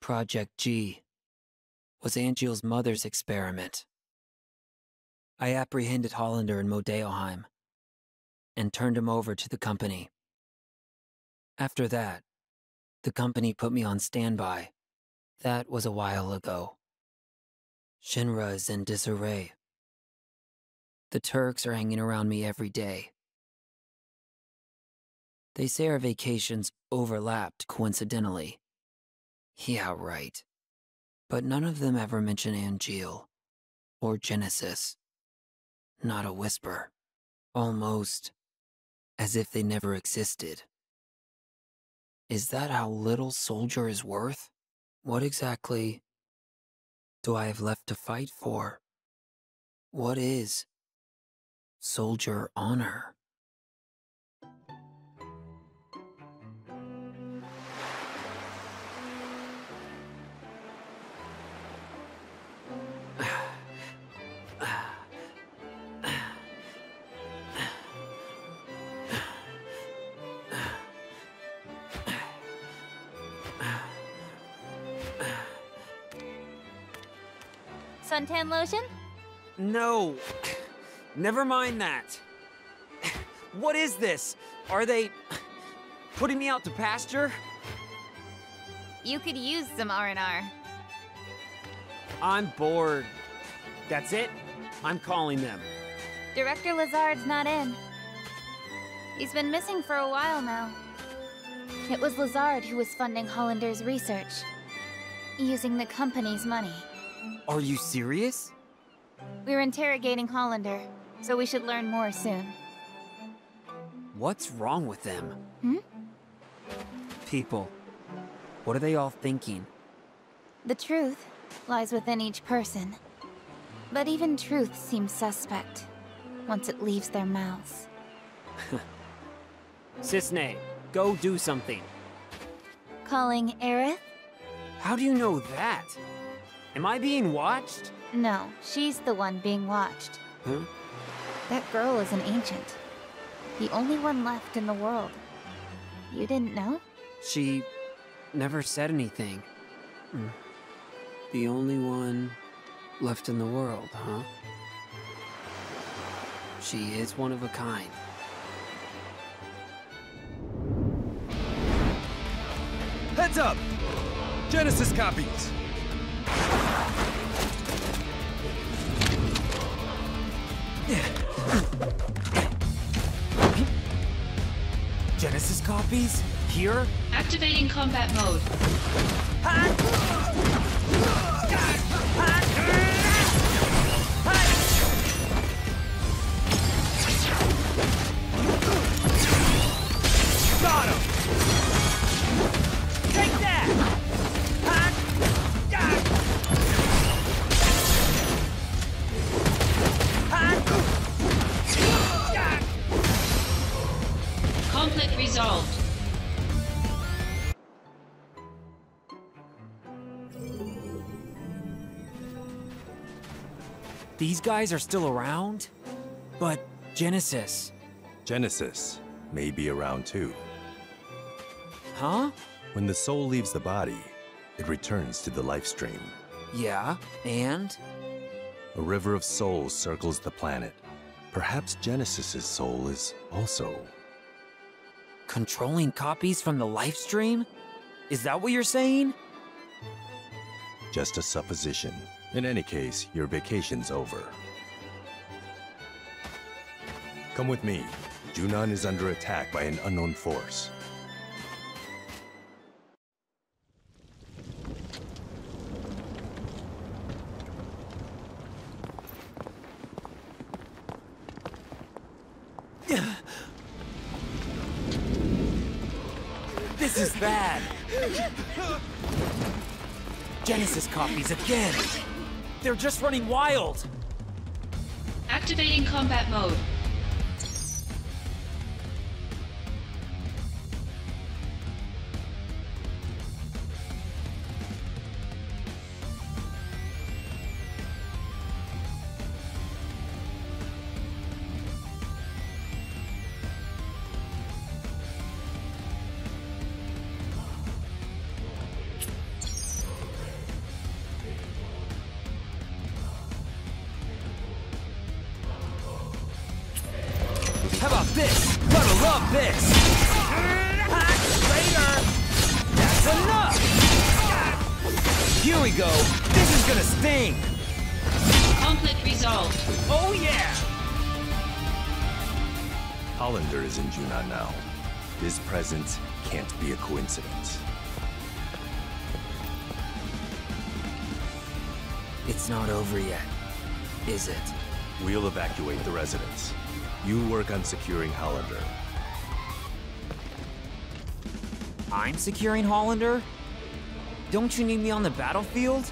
Project G, was Angeal's mother's experiment. I apprehended Hollander in Modeoheim and turned him over to the company. After that, the company put me on standby. That was a while ago. Shinra is in disarray. The Turks are hanging around me every day. They say our vacations overlapped coincidentally. Yeah, right. But none of them ever mention Angeal or Genesis. Not a whisper. Almost as if they never existed. Is that how little Soldier is worth? What exactly do I have left to fight for? What is Soldier honor? Suntan lotion? No. Never mind that. What is this? Are they putting me out to pasture? You could use some R&R. I'm bored. That's it? I'm calling them. Director Lazard's not in. He's been missing for a while now. It was Lazard who was funding Hollander's research, using the company's money. Are you serious? We're interrogating Hollander, so we should learn more soon. What's wrong with them? Hmm? People. What are they all thinking? The truth lies within each person. But even truth seems suspect once it leaves their mouths. Cissnei, go do something. Calling Aerith? How do you know that? Am I being watched? No, she's the one being watched. Huh? That girl is an ancient. The only one left in the world. You didn't know? She never said anything. Mm. The only one left in the world, huh? She is one of a kind. Heads up! Genesis copies! Genesis copies? Here? Activating combat mode. Got him! Take that! Conflict resolved. These guys are still around? But Genesis... Genesis may be around too. Huh? When the soul leaves the body, it returns to the life stream. Yeah, and? A river of souls circles the planet. Perhaps Genesis's soul is also... Controlling copies from the life stream? Is that what you're saying? Just a supposition. In any case, your vacation's over. Come with me. Junon is under attack by an unknown force. This is bad. Genesis copies again. They're just running wild. Activating combat mode. this! Later! That's enough! Here we go! This is gonna sting! Conflict resolved. Oh yeah! Hollander is in Junon now. His presence can't be a coincidence. It's not over yet, is it? We'll evacuate the residence. You work on securing Hollander. I'm securing Hollander? Don't you need me on the battlefield?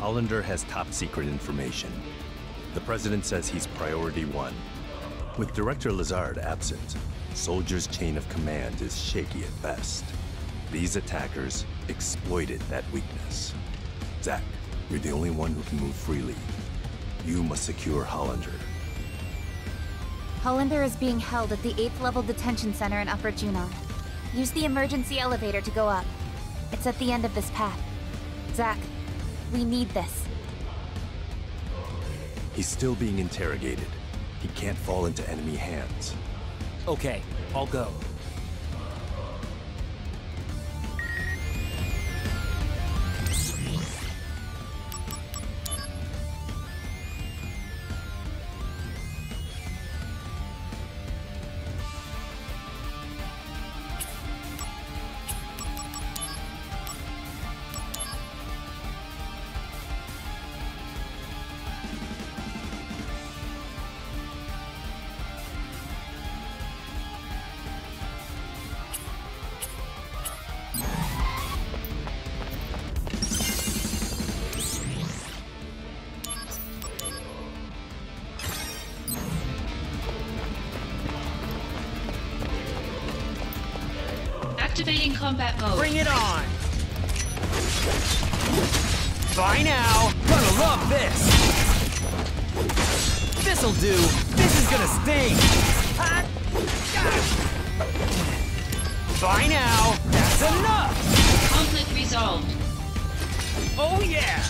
Hollander has top secret information. The president says he's priority one. With Director Lazard absent, Soldier's chain of command is shaky at best. These attackers exploited that weakness. Zack, you're the only one who can move freely. You must secure Hollander. Hollander is being held at the 8th level detention center in Upper Junon. Use the emergency elevator to go up. It's at the end of this path. Zack, we need this. He's still being interrogated. He can't fall into enemy hands. Okay, I'll go. Activating combat mode. Bring it on! Bye now! Gonna love this! This'll do! This is gonna sting! Bye now! That's enough! Conflict resolved. Oh yeah!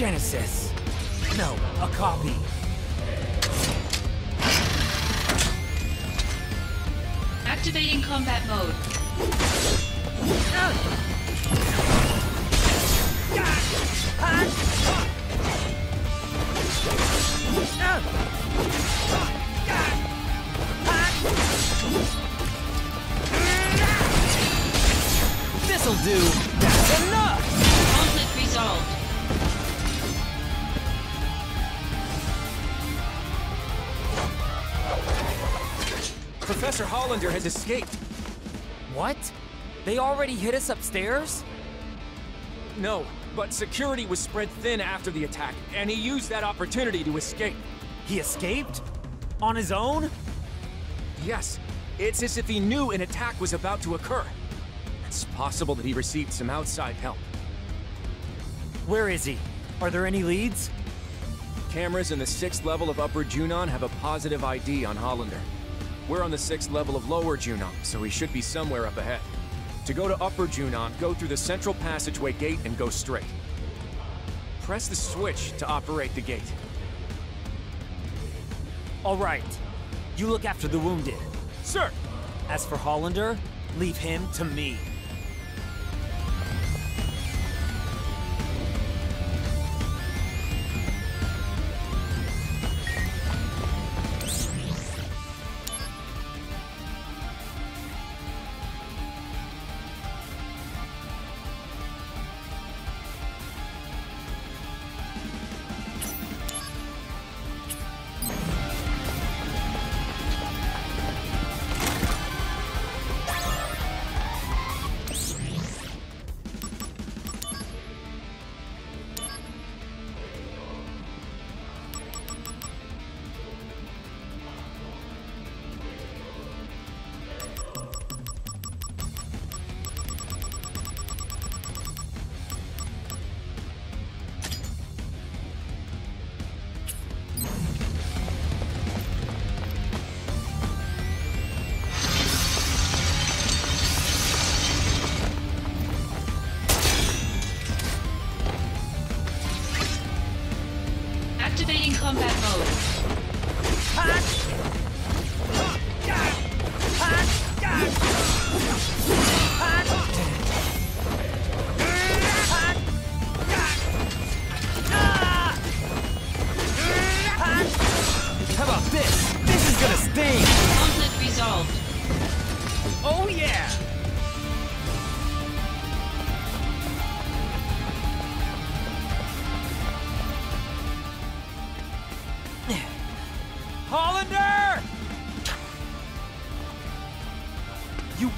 Genesis. No, a copy. Activating combat mode. This'll do. That's enough. Conflict resolved. Professor Hollander has escaped. What? They already hit us upstairs? No, but security was spread thin after the attack, and he used that opportunity to escape. He escaped? On his own? Yes. It's as if he knew an attack was about to occur. It's possible that he received some outside help. Where is he? Are there any leads? Cameras in the 6th level of Upper Junon have a positive ID on Hollander. We're on the 6th level of Lower Junon, so he should be somewhere up ahead. To go to Upper Junon, go through the central passageway gate and go straight. Press the switch to operate the gate. All right. You look after the wounded. Sir! As for Hollander, leave him to me.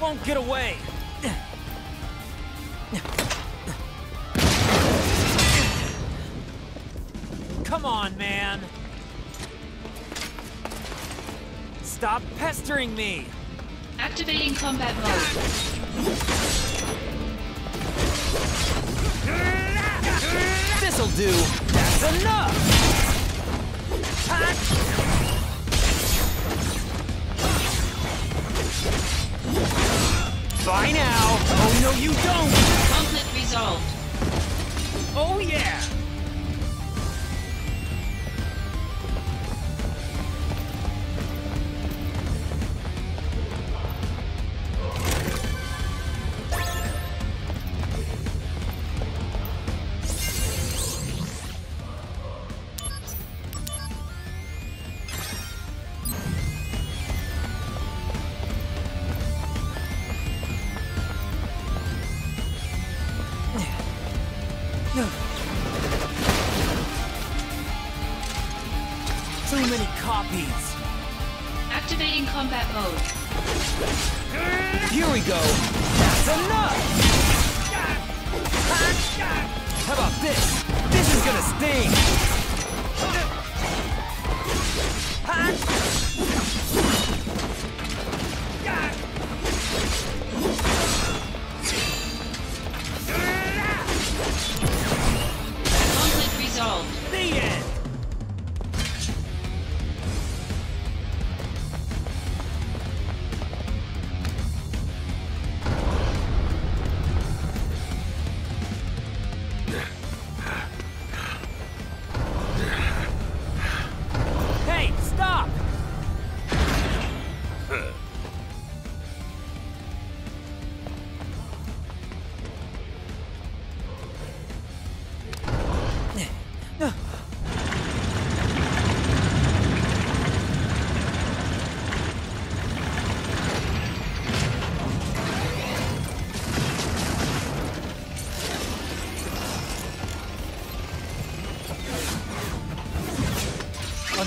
Don't get away! Come on, man! Stop pestering me! Activating combat mode. This'll do! That's enough! Bye now! Oh no, you don't! Conflict resolved. Oh yeah!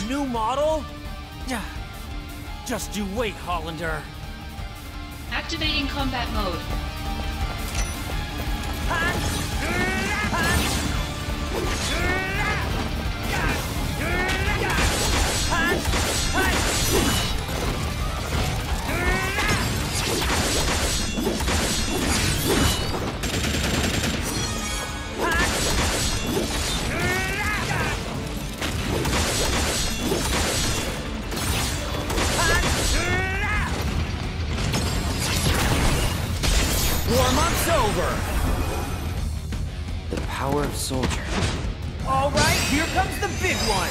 new model? Just you wait, Hollander. Activating combat mode. Warm-up's over! The power of soldier. All right, here comes the big one!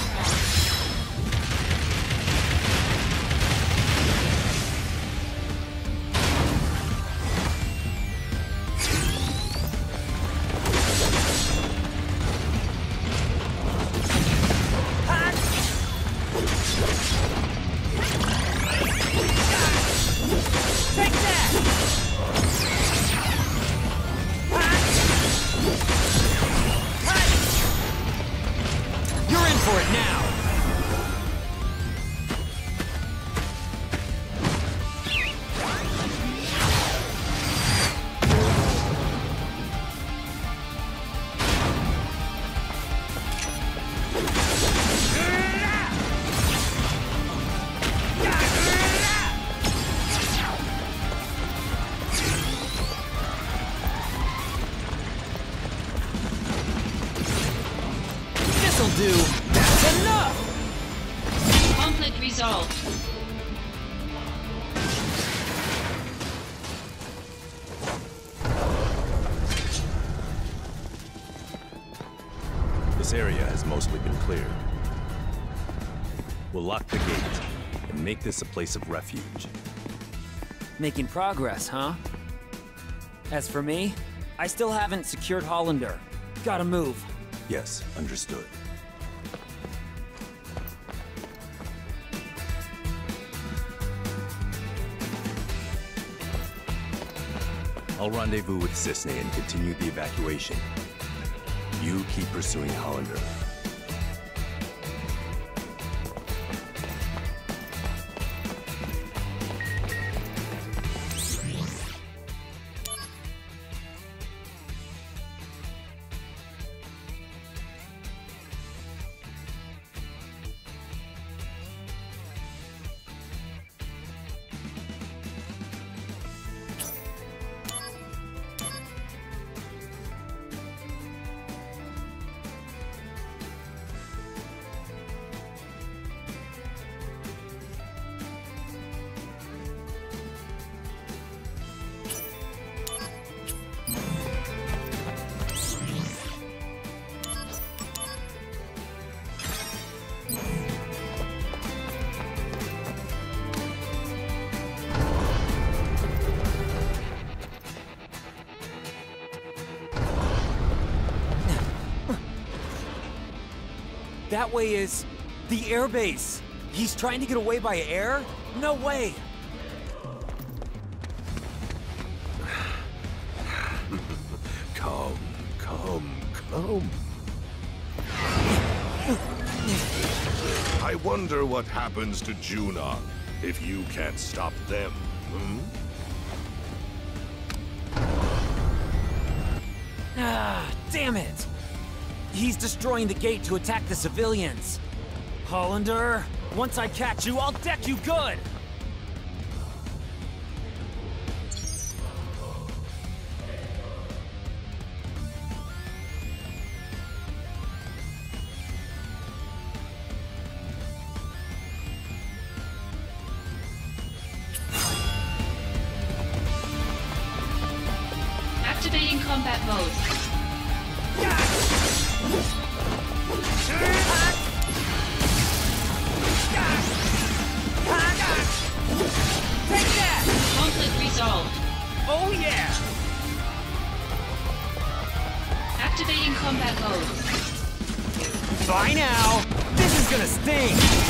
This area has mostly been cleared. We'll lock the gate and make this a place of refuge. Making progress, huh? As for me, I still haven't secured Hollander. Gotta move. Yes, understood. I'll rendezvous with Cissnei and continue the evacuation. You keep pursuing Hollander. That way is the airbase. He's trying to get away by air? No way! Come. I wonder what happens to Junon if you can't stop them, damn it! He's destroying the gate to attack the civilians. Hollander, once I catch you, I'll deck you good! Activating combat mode. Oh yeah! Activating combat mode. Bye now! This is gonna sting!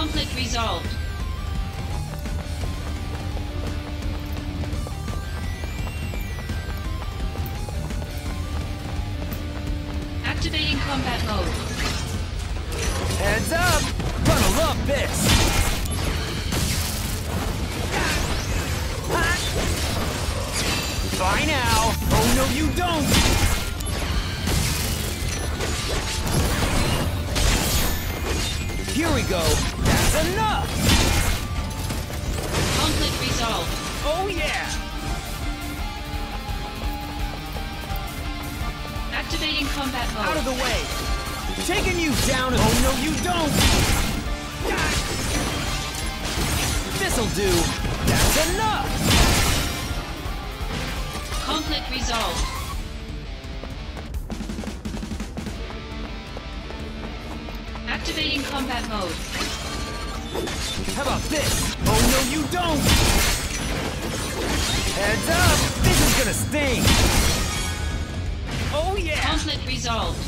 Conflict resolved. Activating combat mode. Heads up! Gonna love this! Bye now! Oh no you don't! Here we go! That's enough! Conflict resolved. Oh yeah! Activating combat mode. Out of the way! Taking you down and... Oh no you don't! This'll do! That's enough! Conflict resolved. Activating combat mode. How about this? Oh no you don't! Heads up! This is gonna sting! Oh yeah! Conflict resolved.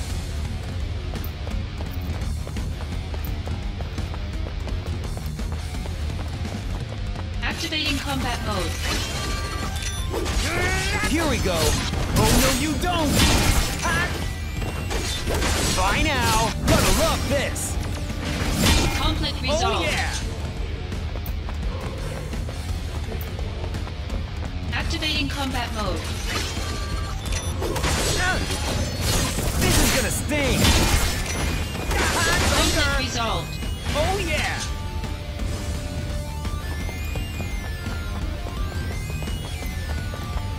Activating combat mode. Here we go! Oh no you don't! Bye now! Gonna love this! Conflict resolved. Oh yeah! Activating combat mode. This is gonna sting! Conflict resolved. Oh yeah!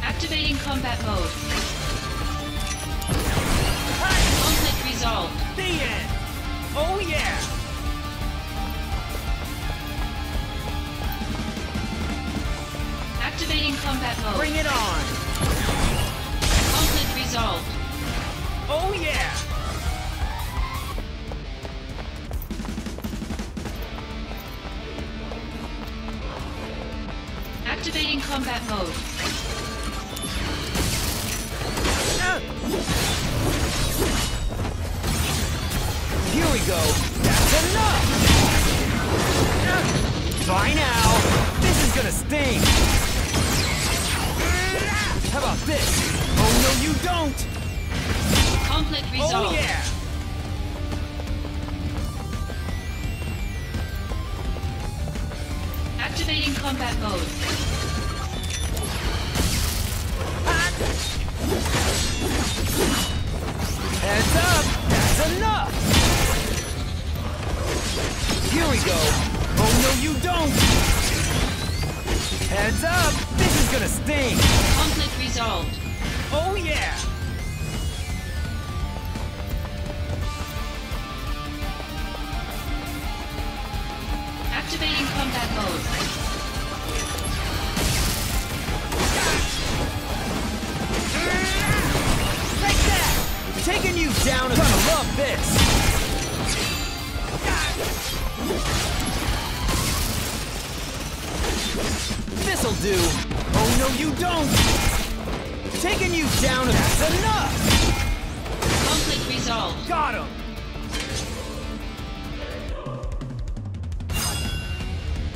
Activating combat mode. Conflict resolved. The end! Oh yeah! Activating combat mode. Bring it on! Conflict resolved. Oh yeah! Activating combat mode. Here we go! That's enough! Bye now! This is gonna sting! How about this? Oh no you don't! Conflict resolved. Oh yeah! Activating combat mode. Heads up! That's enough! Here we go! Oh no you don't! Heads up! This is gonna sting! Conflict resolved. Oh yeah! Activating combat mode. Like that! Taking you down is gonna love this! This'll do! Oh no you don't! Taking you down, that's enough! Conflict resolved. Got him!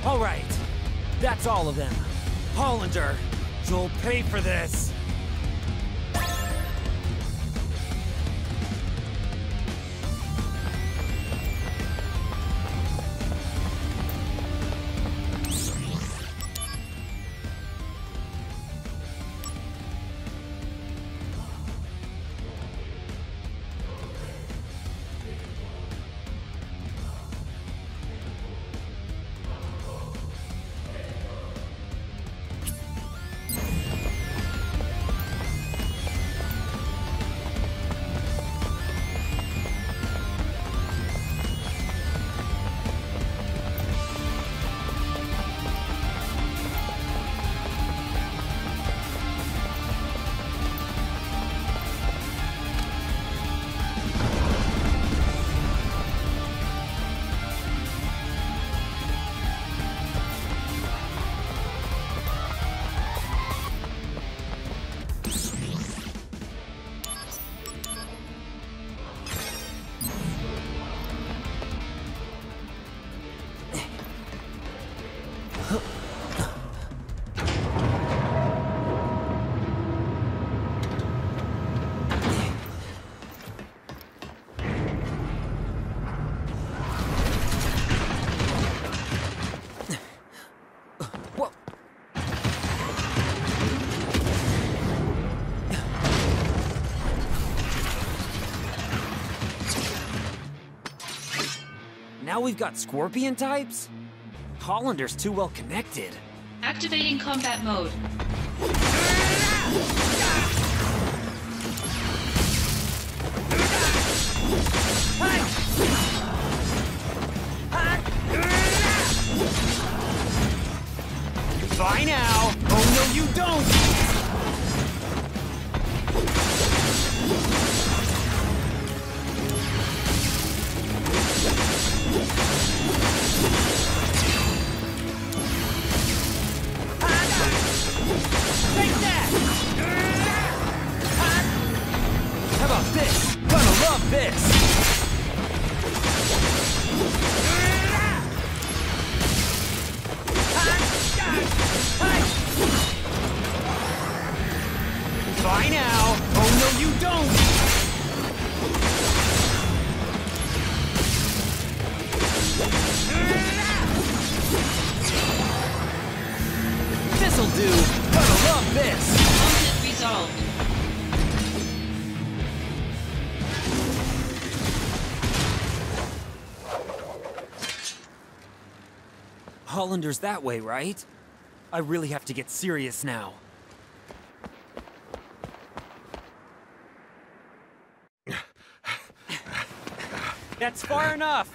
Alright, that's all of them. Hollander, you'll pay for this! Now we've got scorpion types? Hollander's too well connected. Activating combat mode. Bye now! Oh no, you don't! Take that! How about this? Gonna love this! Bye now! Oh no, you don't! This'll do! Gotta love this! Conflict resolved. Hollander's that way, right? I really have to get serious now. That's far enough!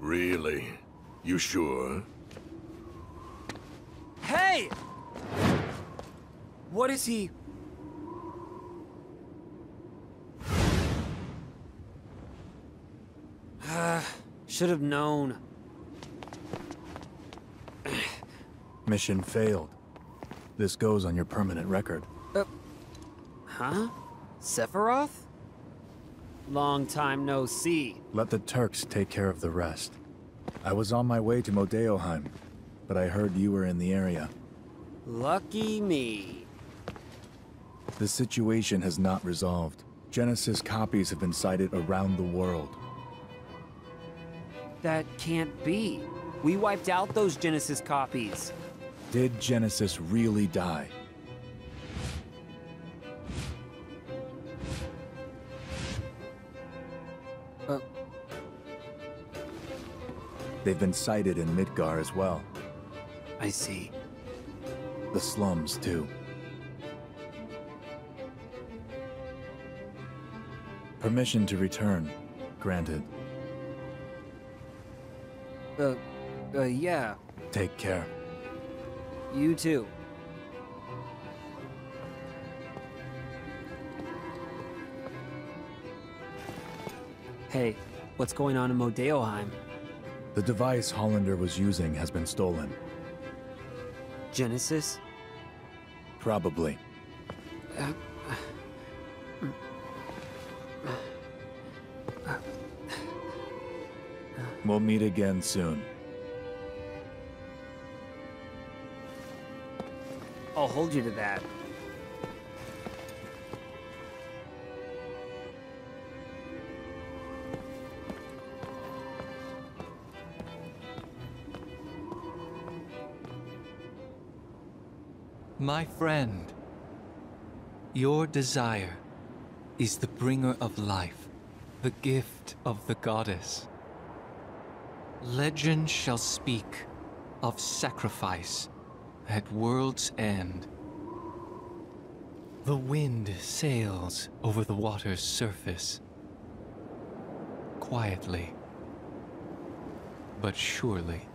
Really? You sure? Hey! What is he? Should have known. Mission failed. This goes on your permanent record. Huh? Sephiroth? Long time no see. Let the Turks take care of the rest. I was on my way to Modeoheim, but I heard you were in the area. Lucky me. The situation has not resolved. Genesis copies have been sighted around the world. That can't be. We wiped out those Genesis copies. Did Genesis really die? They've been sighted in Midgar as well. I see. The slums, too. Permission to return, granted. Yeah. Take care. You too. Hey, what's going on in Modeoheim? The device Hollander was using has been stolen. Genesis? Probably. We'll meet again soon. I'll hold you to that. My friend, your desire is the bringer of life, the gift of the goddess. Legend shall speak of sacrifice at world's end. The wind sails over the water's surface, quietly but surely.